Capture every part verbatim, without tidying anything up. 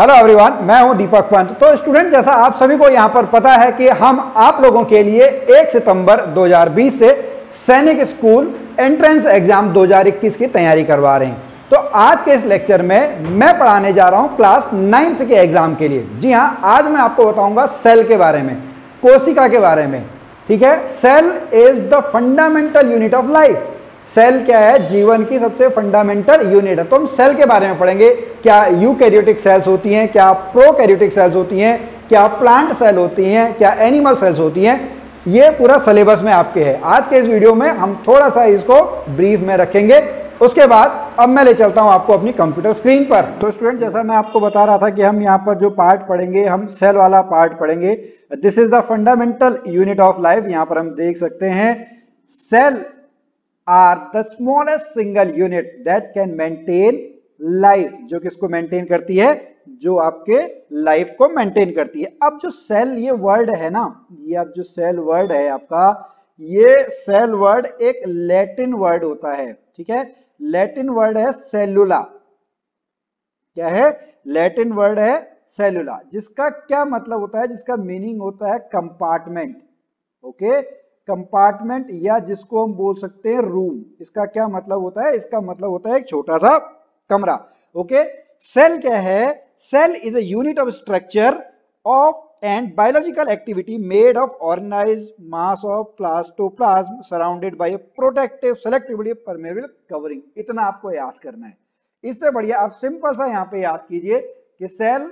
Hello everyone, मैं हूं दीपक पंत। तो स्टूडेंट, जैसा आप सभी को यहां पर पता है कि हम आप लोगों के लिए एक सितंबर दो हज़ार बीस से सैनिक स्कूल एंट्रेंस एग्जाम दो हज़ार इक्कीस की तैयारी करवा रहे हैं। तो आज के इस लेक्चर में मैं पढ़ाने जा रहा हूं क्लास नाइन्थ के एग्जाम के लिए। जी हां, आज मैं आपको बताऊंगा सेल के बारे में, कोशिका के बारे में, ठीक है। Cell is the fundamental unit of life. Cell क्या है? जीवन की सबसे फंडामेंटल यूनिट है। तो हम सेल के बारे में पढ़ेंगे, क्या यूकैरियोटिक सेल्स होती हैं, क्या प्रोकैरियोटिक सेल्स होती हैं, क्या प्लांट सेल होती हैं, क्या एनिमल सेल्स होती हैं। ये पूरा सिलेबस में आपके है। आज के इस वीडियो में हम थोड़ा सा इसको ब्रीफ में रखेंगे। उसके बाद अब मैं ले चलता हूं आपको अपनी कंप्यूटर स्क्रीन पर। तो स्टूडेंट, जैसा मैं आपको बता रहा था कि हम यहाँ पर जो पार्ट पढ़ेंगे, हम सेल वाला पार्ट पढ़ेंगे। This is the fundamental unit of life. यहाँ पर हम देख सकते हैं, cell are the smallest single unit that can maintain life, जो किसको maintain करती है? जो आपके life को maintain करती है। अब जो cell ये word है ना, ये अब जो cell word है आपका, ये cell word एक Latin word होता है, ठीक है। Latin word है cellula। क्या है? Latin word है cellula, जिसका क्या मतलब होता है? जिसका meaning होता है compartment, ओके okay? कंपार्टमेंट, या जिसको हम बोल सकते हैं रूम। इसका क्या मतलब होता है? इसका मतलब होता है एक छोटा सा कमरा, ओके। सेल क्या है? Cell is a unit of structure of and biological activity made of organised mass of protoplasm surrounded by a protective selectively permeable covering. इतना आपको याद करना है। इससे बढ़िया आप सिंपल सा यहाँ पे याद कीजिए कि cell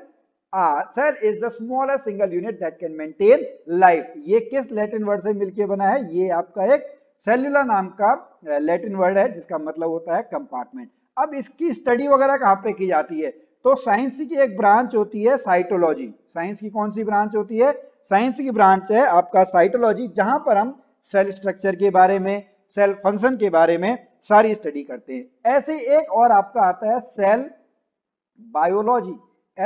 uh, cell is the smallest single unit that can maintain life. ये किस लैटिन वर्ड से मिलके बना है? ये आपका एक सेल्युलर नाम का लैटिन वर्ड है, जिसका मतलब होता है कंपार्टमेंट। अब इसकी स्टडी वगैरह कहाँ पे की जाती है? तो साइंस की एक ब्रांच होती है साइटोलॉजी। साइंस की कौन सी ब्रांच होती है? साइंस की ब्रांच है आपका साइटोलॉजी, जहां पर हम सेल स्ट्रक्चर के बारे में, सेल फंक्शन के बारे में सारी स्टडी करते हैं। ऐसे एक और आपका आता है सेल बायोलॉजी।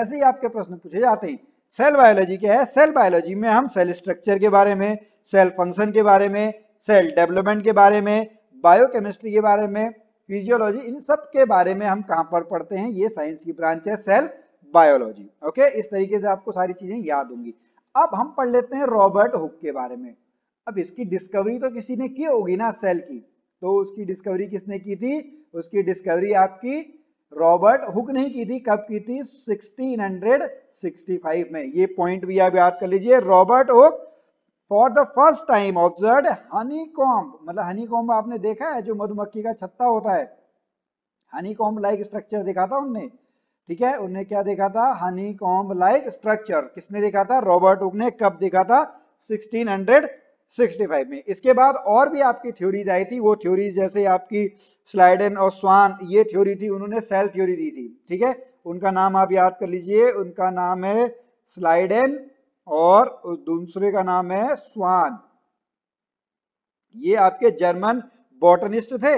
ऐसे ही आपके प्रश्न पूछे जाते हैं। सेल बायोलॉजी क्या है? सेल बायोलॉजी में हम सेल स्ट्रक्चर के बारे में, सेल फंक्शन के बारे में, सेल डेवलपमेंट के बारे में, बायोकेमिस्ट्री के बारे में, फिजियोलॉजी, इन सब के बारे में हम कहां पर पढ़ते हैं? ये साइंस की ब्रांच है सेल बायोलॉजी, ओके। इस तरीके से आपको सारी चीजें याद होंगी। अब हम पढ़ लेते हैं रॉबर्ट हुक के बारे में। अब इसकी डिस्कवरी तो किसी ने की होगी ना, सेल की। तो उसकी डिस्कवरी किसने की थी? उसकी डिस्कवरी आपकी रॉबर्ट हुक नहीं की थी। कब की थी? सोलह सौ पैंसठ में। ये पॉइंट भी आप याद कर लीजिए। Robert Hooke for the first time observed honeycomb. मतलब हनीकॉम्ब आपने देखा है, जो मधुमक्खी का छत्ता होता है, हनीकॉम्ब लाइक स्ट्रक्चर देखा था उनने, ठीक है। उनने क्या देखा था? Honeycomb like structure. किसने देखा था? रॉबर्ट हुक ने। कब देखा था? सोलह सौ पैंसठ में। इसके बाद और भी आपकी थ्योरीज आई थी। वो थ्योरीज जैसे आपकी स्लाइडन और स्वान, ये थ्योरी थी, उन्होंने सेल थ्योरी दी थी, ठीक है। उनका नाम आप याद कर लीजिए, उनका नाम है स्लाइडन और दूसरे का नाम है स्वान। ये आपके जर्मन बॉटनिस्ट थे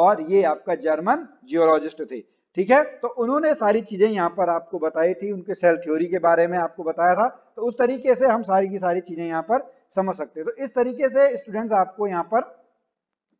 और ये आपका जर्मन जियोलॉजिस्ट थे, ठीक है। तो उन्होंने सारी चीजें यहाँ पर आपको बताई थी, उनके सेल थ्योरी के बारे में आपको बताया था। तो उस तरीके से हम सारी की सारी चीजें यहाँ पर समझ सकते हैं। तो इस तरीके से स्टूडेंट्स आपको यहाँ पर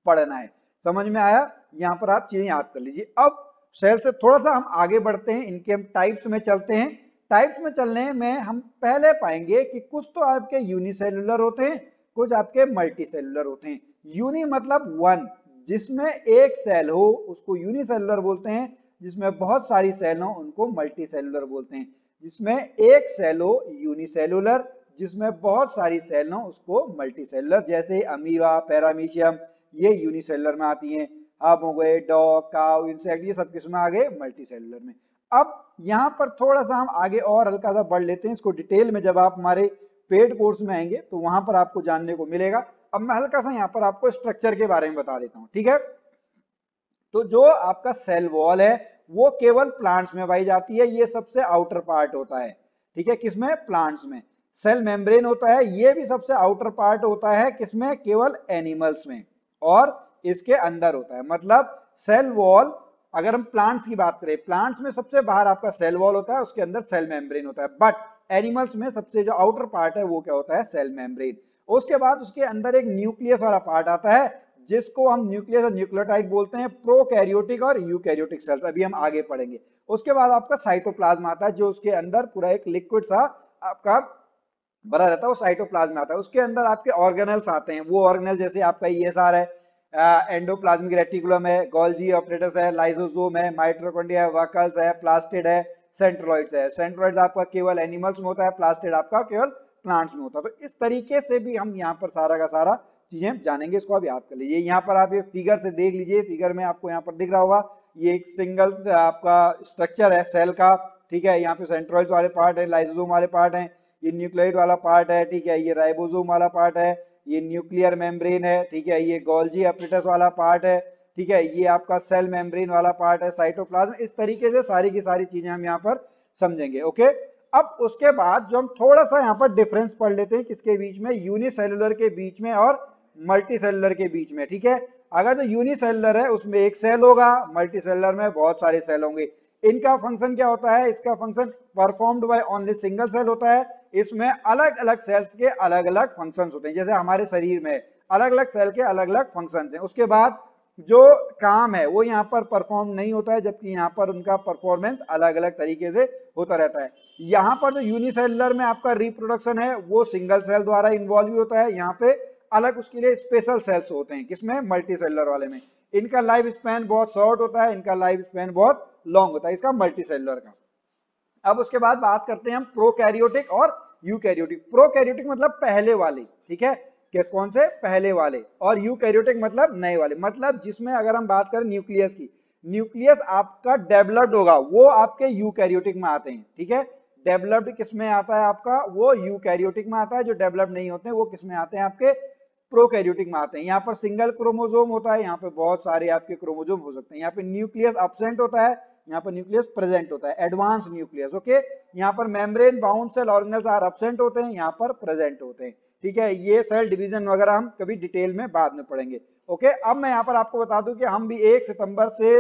पढ़ना है। समझ में आया? यहाँ पर आप चीजें याद कर लीजिए। अब सेल से थोड़ा सा हम आगे बढ़ते हैं, इनके हम टाइप्स में चलते हैं। टाइप्स में चलने में हम पहले पाएंगे कि कुछ तो आपके यूनिसेलुलर होते हैं, कुछ आपके मल्टीसेलुलर होते हैं। यूनि मतलब वन, जिसमें एक सेल हो उसको यूनिसेलुलर बोलते हैं, जिसमें बहुत सारी सेल हो उनको मल्टीसेलुलर बोलते हैं। जिसमें एक सेल हो यूनिसेलुलर, जिसमें बहुत सारी सेल हो उसको मल्टीसेलुलर। जैसे अमीबा, पैरामीशियम, ये यूनिसेलुलर में आती हैं। अब हो गए डॉग, काऊ, इंसेक्ट, ये सब किसमें आ गए? मल्टीसेलुलर में। अब यहाँ पर थोड़ा सा हम आगे और हल्का सा बढ़ लेते हैं। इसको डिटेल में जब आप हमारे पेड कोर्स में आएंगे तो वहां पर आपको जानने को मिलेगा। अब मैं हल्का सा यहाँ पर आपको स्ट्रक्चर के बारे में बता देता हूँ, ठीक है। तो जो आपका सेल वॉल है वो केवल प्लांट्स में पाई जाती है। ये सबसे आउटर पार्ट होता है, ठीक है। किसमें? प्लांट्स में। सेल मेम्ब्रेन होता है, ये भी सबसे आउटर पार्ट होता है। किसमें? केवल एनिमल्स में, और इसके अंदर होता है। मतलब सेल वॉल, अगर हम प्लांट्स की बात करें, प्लांट्स में सबसे बाहर आपका सेल वॉल होता है, उसके अंदर सेल मेम्ब्रेन होता है। बट एनिमल्स में सबसे जो आउटर पार्ट है वो क्या होता है? Cell membrane. उसके बाद उसके अंदर एक न्यूक्लियस वाला पार्ट आता है, जिसको हम न्यूक्लियस और न्यूक्लियोटाइड बोलते हैं। प्रोकैरियोटिक और यूकैरियोटिक सेल्स अभी हम आगे पढ़ेंगे। उसके बाद आपका साइटोप्लाज्म आता है, जो उसके अंदर पूरा एक लिक्विड सा आपका भरा रहता है, वो साइटोप्लाज्म आता है। उसके अंदर आपके ऑर्गेनल्स आते हैं, वो ऑर्गेनल जैसे आपका ईएसआर है, एंडोप्लाज्मिक रेटिकुलम है, गोल्जी ऑपरेटस है, लाइसोसोम है, माइटोकॉन्ड्रिया है, वकल्स है, प्लास्टिड है, सेंट्रोइड्स है। सेंट्रोइड्स आपका केवल एनिमल्स में होता है, प्लास्टिड आपका केवल प्लांट्स में होता है। तो इस तरीके से भी हम यहाँ पर सारा का सारा चीजें जानेंगे, इसको आप याद कर लीजिए। यहाँ पर आप ये फिगर से देख लीजिए, फिगर में आपको यहाँ पर दिख रहा होगा ये एक सिंगल आपका स्ट्रक्चर है सेल का, ठीक है। यहाँ पे सेंट्रोइड्स वाले पार्ट है, लाइसोसोम वाले पार्ट है, ये न्यूक्लियोइड वाला पार्ट है, ठीक है, ये राइबोसोम वाला पार्ट है, ये न्यूक्लियर मेम्ब्रेन है, ठीक है, ये गोल्जी अपरेटस वाला पार्ट है, ठीक है, ये आपका सेल मेम्ब्रेन वाला पार्ट है, साइटोप्लाज्म। इस तरीके से सारी की सारी चीजें हम यहाँ पर समझेंगे, ओके। अब उसके बाद जो हम थोड़ा सा यहाँ पर डिफरेंस पढ़ लेते हैं किसके बीच में, यूनिसेलुलर के बीच में और मल्टीसेलुलर के बीच में, ठीक है। अगर जो यूनिसेलुलर है उसमें एक सेल होगा, मल्टीसेलुलर में बहुत सारे सेल होंगे। इनका फंक्शन क्या होता है, इसका function performed by only single cell होता है। इसमें अलग अलग सेल्स के अलग अलग फंक्शंस होते हैं, जैसे हमारे शरीर में अलग अलग सेल के अलग अलग फंक्शंस हैं। उसके बाद जो काम है वो यहाँ पर परफॉर्म नहीं होता है, जबकि यहाँ पर उनका परफॉर्मेंस अलग अलग तरीके से होता रहता है। यहाँ पर जो यूनिसेलुलर में आपका रिप्रोडक्शन है वो सिंगल सेल द्वारा इन्वॉल्व भी होता है, यहाँ पे अलग उसके लिए स्पेशल सेल्स होते हैं, किसमें, मल्टीसेलुलर वाले में। इनका लाइफ स्पैन बहुत शॉर्ट होता है, इनका लाइफ स्पैन बहुत लॉन्ग होता है, इसका मल्टीसेलुलर का। अब उसके बाद बात करते हैं हम प्रोकैरियोटिक और यूकैरियोटिक। प्रोकैरियोटिक मतलब पहले वाले, ठीक है, किस कौन से, पहले वाले, और यूकैरियोटिक मतलब नए वाले। मतलब जिसमें अगर हम बात करें न्यूक्लियस की, न्यूक्लियस आपका डेवलप्ड होगा वो आपके यूकैरियोटिक में आते हैं, ठीक है। डेवलप्ड किसमें आता है आपका, वो यूकैरियोटिक में आता है। जो डेवलप्ड नहीं होते हैं वो किसमें आते हैं, आपके प्रोकैरियोटिक में आते हैं। यहाँ पर सिंगल क्रोमोजोम होता है, यहाँ पे बहुत सारे आपके क्रोमोजोम हो सकते हैं। यहाँ पे न्यूक्लियस एब्सेंट होता है, यहाँ पर न्यूक्लियस प्रेजेंट होता है, एडवांस न्यूक्लियस, ओके। यहाँ पर membrane bound cell organelles are absent होते हैं, यहाँ पर प्रेजेंट होते हैं, ठीक है। ये सेल डिवीजन वगैरह हम कभी डिटेल में बाद में पढ़ेंगे, ओके। अब मैं यहाँ पर आपको बता दूं कि हम भी एक सितंबर से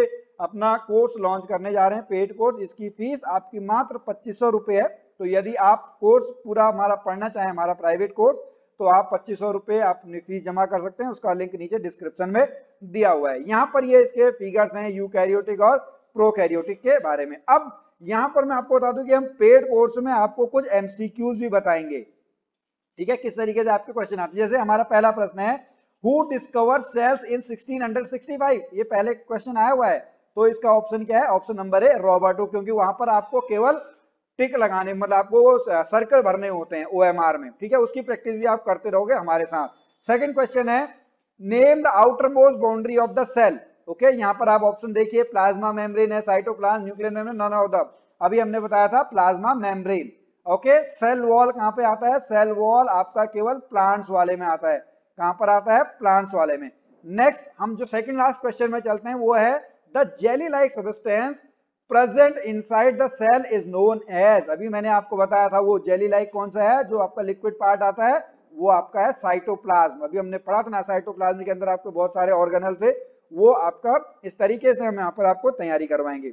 अपना कोर्स लॉन्च करने जा रहे हैं, पेड कोर्स। इसकी फीस आपकी मात्र पच्चीस सौ रुपये है। तो यदि आप कोर्स पूरा हमारा पढ़ना चाहें, हमारा प्राइवेट कोर्स, तो आप पच्चीस सौ रुपये अपनी फीस जमा कर सकते हैं। उसका लिंक नीचे डिस्क्रिप्शन में दिया हुआ है। यहाँ पर ये इसके फिगर्स हैं यूकैरियोटिक और प्रोकैरियोटिक के बारे में। अब यहां पर मैं आपको बता दूं कि हम पेड कोर्स में आपको कुछ एमसीक्यूज भी बताएंगे, ठीक है, किस तरीके से आपके क्वेश्चन आते हैं। जैसे हमारा पहला प्रश्न है, who discover cells in sixteen sixty five, ये पहले क्वेश्चन आया हुआ है। तो इसका ऑप्शन क्या है, ऑप्शन नंबर है रॉबर्ट हुक, क्योंकि वहां पर आपको केवल टिक लगाने, मतलब आपको वो सर्कल भरने होते हैं ओएमआर में, ठीक है। उसकी प्रैक्टिस भी आप करते रहोगे हमारे साथ। सेकेंड क्वेश्चन है, name the outermost boundary of the cell, okay okay, यहाँ पर आप ऑप्शन देखिए, प्लाज्मा मेम्ब्रेन है, cytoplasm, nuclear membrane, none of the. अभी हमने बताया था plasma membrane, okay. Cell wall कहाँ पे आता है, सेल वॉल आपका केवल प्लांट्स वाले में आता है, कहाँ पर आता है, प्लांट्स वाले में। नेक्स्ट हम जो सेकंड लास्ट क्वेश्चन में चलते हैं वो है, the jelly like substance present inside the cell is known as, अभी मैंने आपको बताया था वो जेली लाइक कौन सा है, जो आपका लिक्विड पार्ट आता है वो आपका है साइटोप्लाज्म। अभी हमने पढ़ा था ना, साइटोप्लाज्म के अंदर आपके बहुत सारे ऑर्गेनल थे, वो आपका इस तरीके से हम यहाँ पर आपको तैयारी करवाएंगे।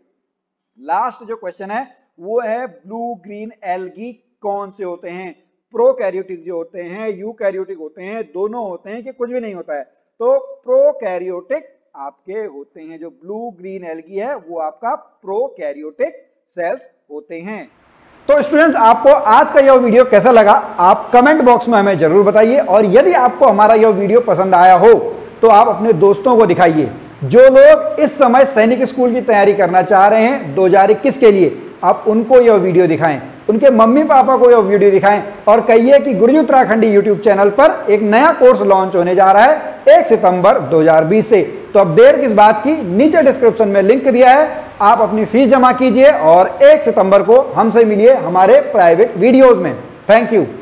लास्ट जो क्वेश्चन है वो है, ब्लू ग्रीन एल्गी कौन से होते हैं, प्रोकैरियोटिक जो होते हैं, यूकैरियोटिक होते हैं, दोनों होते हैं कि कुछ भी नहीं होता है। तो प्रोकैरियोटिक आपके होते हैं, जो ब्लू ग्रीन एल्गी है वो आपका प्रोकैरियोटिक सेल्स होते हैं। तो स्टूडेंट्स, आपको आज का यह वीडियो कैसा लगा आप कमेंट बॉक्स में हमें जरूर बताइए, और यदि आपको हमारा यह वीडियो पसंद आया हो तो आप अपने दोस्तों को दिखाइए। जो लोग इस समय सैनिक स्कूल की तैयारी करना चाह रहे हैं दो हज़ार इक्कीस के लिए, आप उनको यह वीडियो दिखाएं, उनके मम्मी पापा को यह वीडियो दिखाएं और कहिए कि गुरुजी उत्तराखंडी यूट्यूब चैनल पर एक नया कोर्स लॉन्च होने जा रहा है एक सितंबर दो हज़ार बीस से। तो अब देर किस बात की, नीचे डिस्क्रिप्शन में लिंक दिया है, आप अपनी फीस जमा कीजिए और एक सितंबर को हमसे मिलिए हमारे प्राइवेट वीडियोज में। Thank you.